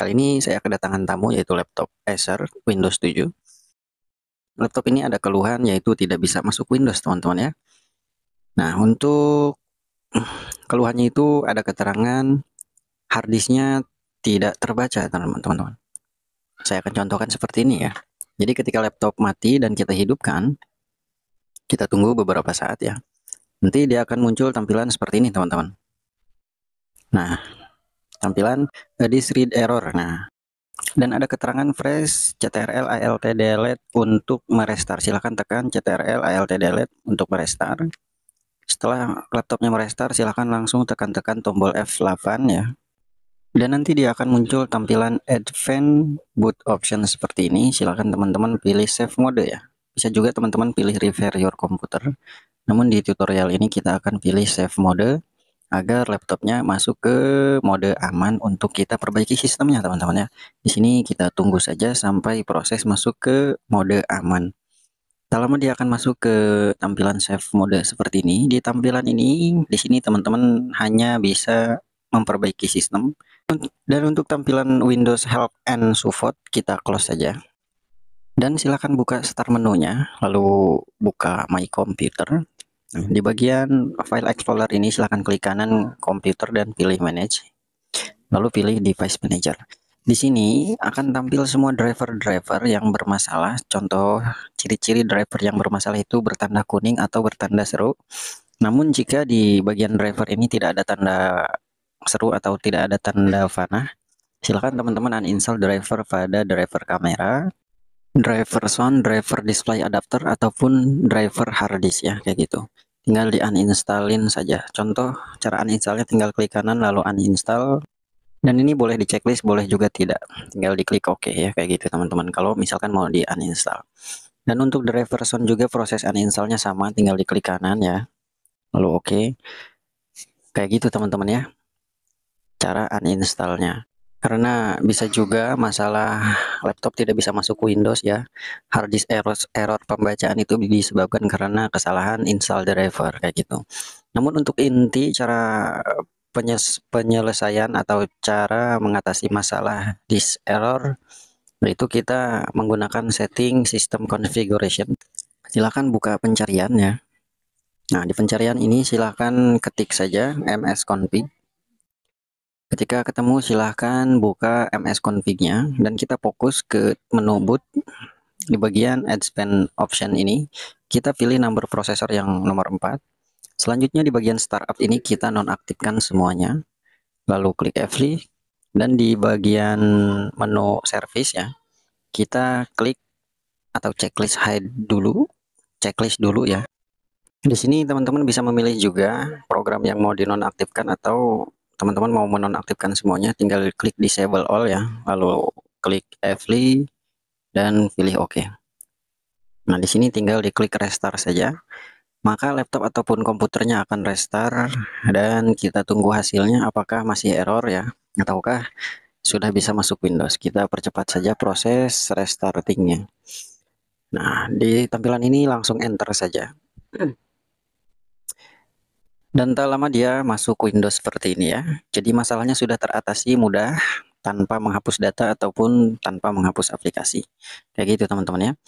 Kali ini saya kedatangan tamu yaitu laptop Acer Windows 7. Laptop ini ada keluhan yaitu tidak bisa masuk Windows, teman-teman ya. Nah, untuk keluhannya itu ada keterangan harddisknya tidak terbaca, teman-teman. Saya akan contohkan seperti ini ya. Jadi ketika laptop mati dan kita hidupkan, kita tunggu beberapa saat ya. Nanti dia akan muncul tampilan seperti ini, teman-teman. Nah, tampilan disk read error. Nah, dan ada keterangan fresh CTRL ALT delete untuk merestart. Silahkan tekan CTRL ALT delete untuk merestart. Setelah laptopnya merestart, silahkan langsung tekan-tekan tombol F8 ya. Dan nanti dia akan muncul tampilan advanced boot option seperti ini. Silahkan teman-teman pilih save mode ya. Bisa juga teman-teman pilih restart your computer. Namun di tutorial ini kita akan pilih save mode agar laptopnya masuk ke mode aman untuk kita perbaiki sistemnya, teman-teman ya. Di sini kita tunggu saja sampai proses masuk ke mode aman. Tak lama dia akan masuk ke tampilan save mode seperti ini. Di tampilan ini, di sini teman-teman hanya bisa memperbaiki sistem. Dan untuk tampilan Windows Help and Support kita close saja. Dan silakan buka start menunya, lalu buka My Computer. Di bagian file explorer ini silahkan klik kanan komputer dan pilih manage, lalu pilih device manager. Di sini akan tampil semua driver-driver yang bermasalah. Contoh ciri-ciri driver yang bermasalah itu bertanda kuning atau bertanda seru. Namun jika di bagian driver ini tidak ada tanda seru atau tidak ada tanda panah, silahkan teman-teman uninstall driver pada driver kamera, driver sound, driver display adapter, ataupun driver harddisk ya, kayak gitu. Tinggal di uninstallin saja. Contoh cara uninstallnya tinggal klik kanan lalu uninstall. Dan ini boleh di checklist, boleh juga tidak. Tinggal diklik OK ya, kayak gitu teman-teman, kalau misalkan mau di uninstall. Dan untuk driver sound juga proses uninstallnya sama, tinggal diklik kanan ya, lalu OK. Kayak gitu teman-teman ya, cara uninstallnya. Karena bisa juga masalah laptop tidak bisa masuk Windows ya, harddisk error pembacaan itu disebabkan karena kesalahan install driver kayak gitu. Namun untuk inti cara penyelesaian atau cara mengatasi masalah disk error itu kita menggunakan setting system configuration. Silahkan buka pencarian ya. Nah, di pencarian ini silahkan ketik saja msconfig. Ketika ketemu silahkan buka msconfig-nya dan kita fokus ke menu boot. Di bagian advanced option ini kita pilih number processor yang nomor 4. Selanjutnya di bagian startup ini kita nonaktifkan semuanya. Lalu klik F3 dan di bagian menu service ya kita klik atau checklist hide dulu, checklist dulu ya. Di sini teman-teman bisa memilih juga program yang mau dinonaktifkan atau teman-teman mau menonaktifkan semuanya, tinggal klik disable all ya, lalu klik F3 dan pilih OK. Nah, di sini tinggal diklik restart saja, maka laptop ataupun komputernya akan restart dan kita tunggu hasilnya apakah masih error ya, ataukah sudah bisa masuk Windows. Kita percepat saja proses restartingnya. Nah, di tampilan ini langsung enter saja. Dan tak lama dia masuk Windows seperti ini ya. Jadi masalahnya sudah teratasi mudah tanpa menghapus data ataupun tanpa menghapus aplikasi. Kayak gitu teman-teman ya.